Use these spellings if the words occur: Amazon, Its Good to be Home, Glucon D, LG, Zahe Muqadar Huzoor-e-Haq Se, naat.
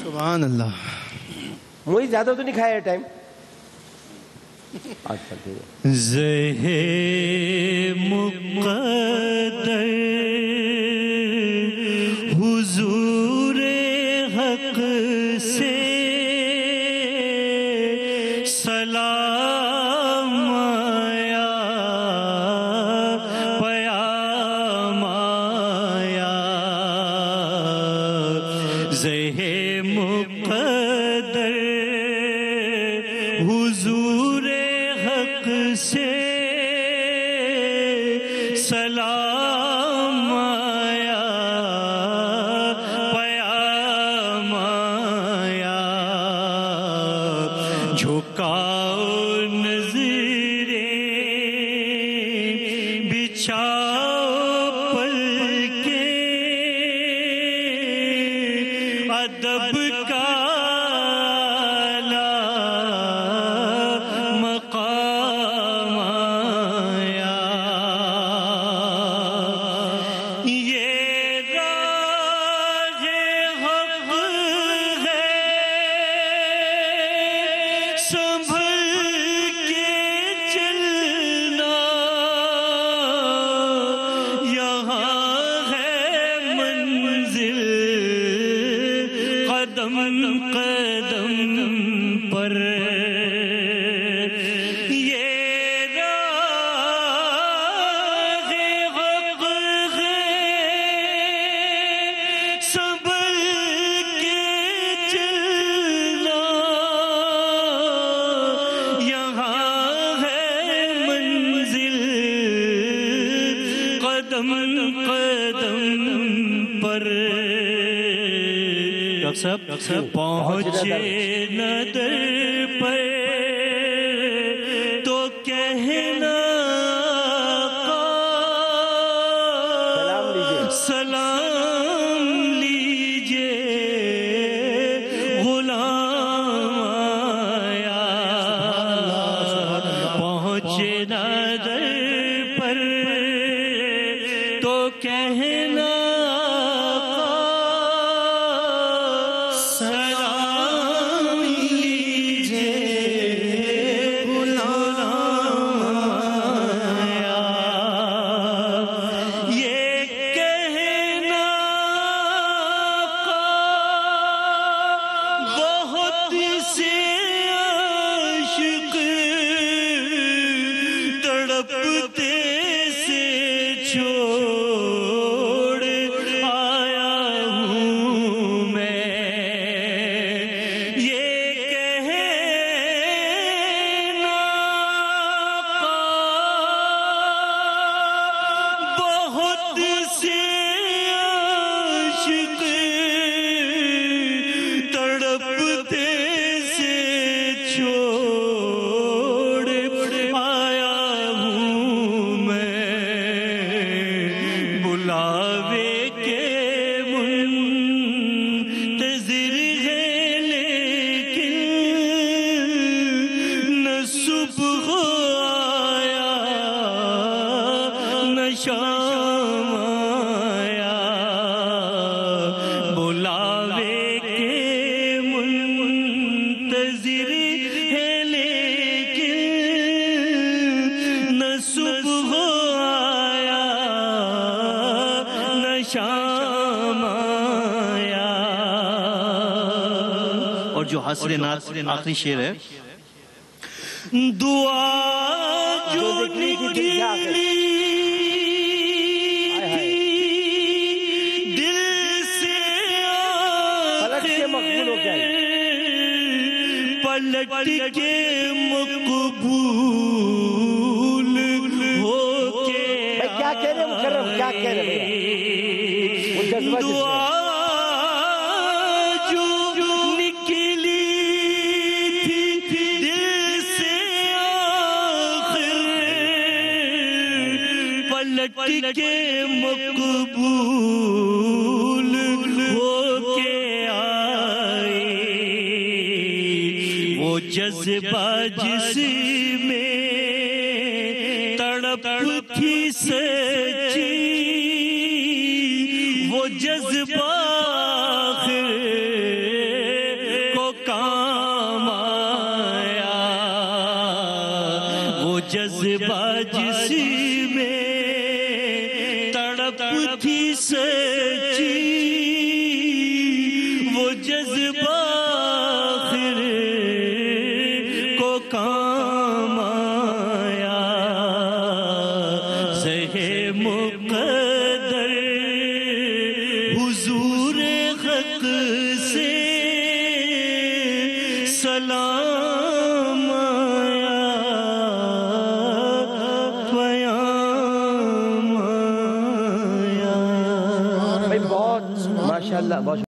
सुभान अल्लाह। मुझे ज़्यादा तो नहीं खाया टाइम। ज़हे मुक़द्दर हुज़ूर-ए-हक़ से ज़हे मुक़द्दर हुज़ूर-ए-हक़ से सलाम आया पयाम आया, झुकाओ नज़रे बिछाओ अदब का मकाम आया। ये राहे हक़ है संभल के चलना, यहाँ है मंजिल कदम कदम पर। ये राहे हक़ है संभल के चलना, यहाँ है मंजिल कदम कदम पर। सब पहुँचे न दर पर तो कहना सलाम लीजिए ग़ुलाम आया। पहुँचे न दर पर तो कहना शाम आया। बुलावे के मुंतज़िर है लेकिन न सुबह आया न शाम आया। और जो हस्रे नात आखिरी शेर है, दुआ जो निकली पलट के मक़बूल हो के क्या कह रहे मुकर्रम, क्या कह रहे? दुआ जो निकली थी दिल से आखिर पलट के मक़बूल हो के जज्बा जिसमें तड़प थी सच्ची, वो जज्बा आखिर जज्बा जिसमें तड़प थी सच्ची, वो जज्बा आखिर को काम आया। ज़हे मुक़द्दर हुज़ूर-ए-हक़ से सलाम आया, बयाम आया। भाई बहुत माशाल्लाह बहुत।